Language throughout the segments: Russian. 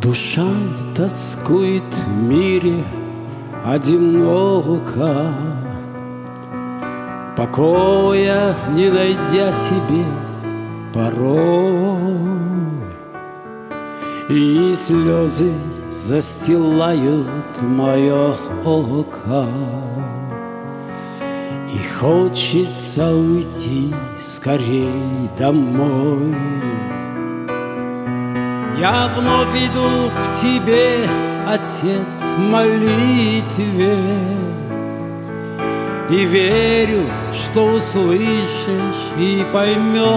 Душа тоскует в мире одиноко, покоя не найдя себе порой. И слезы застилают мое око, и хочется уйти скорей домой. Я вновь иду к тебе, Отец, в молитве, и верю, что услышишь и поймешь,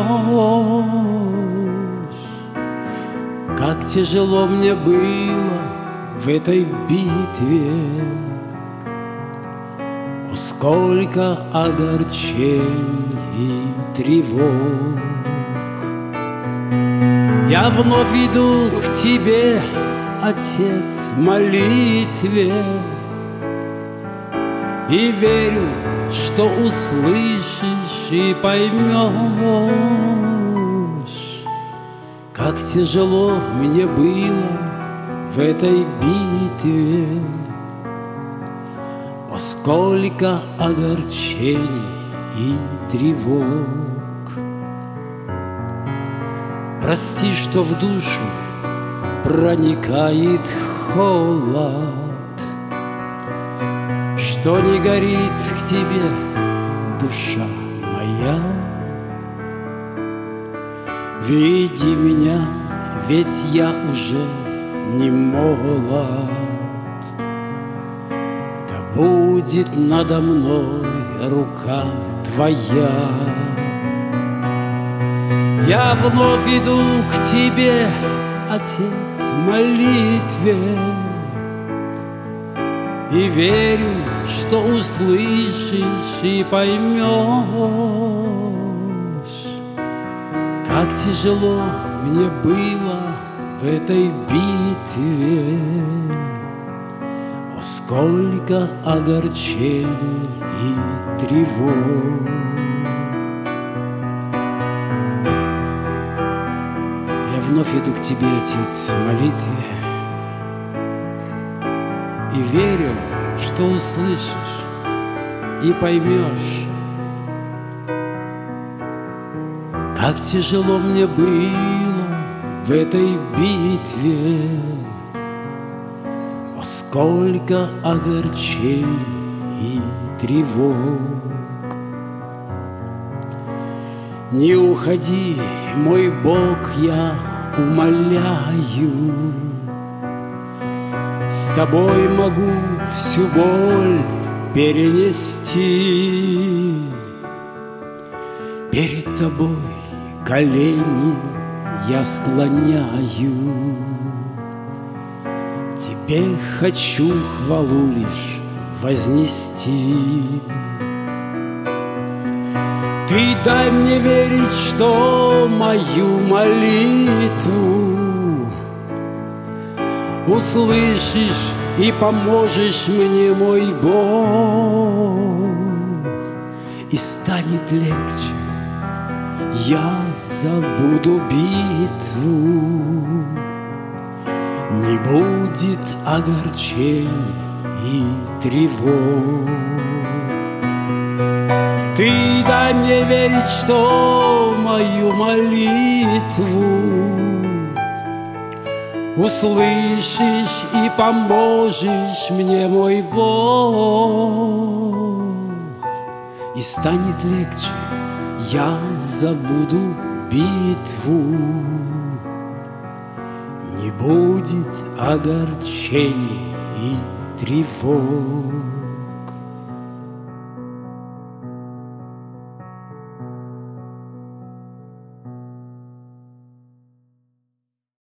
как тяжело мне было в этой битве, о, сколько огорчений и тревог. Я вновь иду к тебе, Отец, в молитве, и верю, что услышишь и поймешь, как тяжело мне было в этой битве, о, сколько огорчений и тревог. Прости, что в душу проникает холод, что не горит к тебе душа моя. Веди меня, ведь я уже не молод, да будет надо мной рука твоя. Я вновь иду к тебе, Отец, в молитве, и верю, что услышишь и поймешь, как тяжело мне было в этой битве, о, сколько огорчений и тревог. Я вновь иду к тебе, Отец, в молитве, и верю, что услышишь и поймешь, как тяжело мне было в этой битве, о, сколько огорчений и тревог. Не уходи, мой Бог, я умоляю, с тобой могу всю боль перенести, перед тобой колени я склоняю, тебе хочу хвалу лишь вознести. Ты дай мне верить, что мою молитву услышишь и поможешь мне, мой Бог, и станет легче, я забуду битву, не будет огорчений и тревог. Ты дай мне верить, что мою молитву услышишь и поможешь мне, мой Бог, и станет легче, я забуду битву, не будет огорчений и тревог.